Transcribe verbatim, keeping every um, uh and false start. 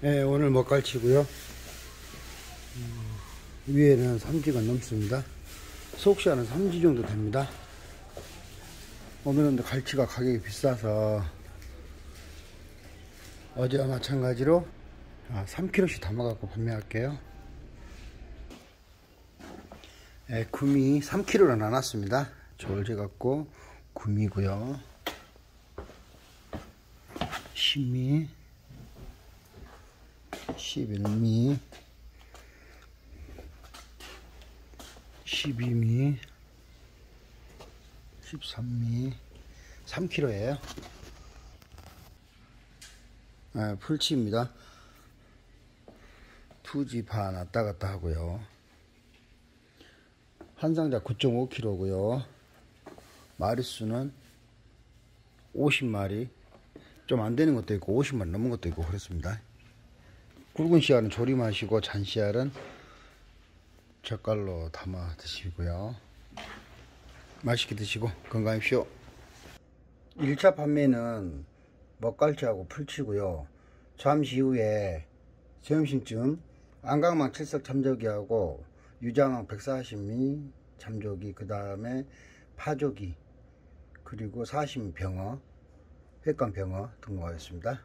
네, 오늘 먹갈치고요. 음, 위에는 삼 지가 넘습니다. 속시아는 삼 지 정도 됩니다. 오늘은 갈치가 가격이 비싸서 어제와 마찬가지로 삼 킬로그램씩 담아갖고 판매할게요. 네, 구미 삼 킬로그램로 나눴습니다. 졸제갖고 구미고요. 십미, 십일미, 십이미, 십삼미, 삼 킬로그램예요. 아, 풀치입니다. 투지 반 왔다 갔다 하고요. 한 상자 구 점 오 킬로그램고요. 마리수는 오십 마리. 좀 안되는 것도 있고 오십 마리 넘은 것도 있고 그렇습니다. 굵은 씨알은 조림하시고 잔 씨알은 젓갈로 담아 드시고요. 맛있게 드시고 건강하십시오. 일 차 판매는 먹갈치하고 풀치고요. 잠시 후에 점심쯤 안강망 칠석 참조기하고 유장항 백사십 미 참조기, 그 다음에 파조기, 그리고 사십 미 병어, 횟감 병어 등록하겠습니다.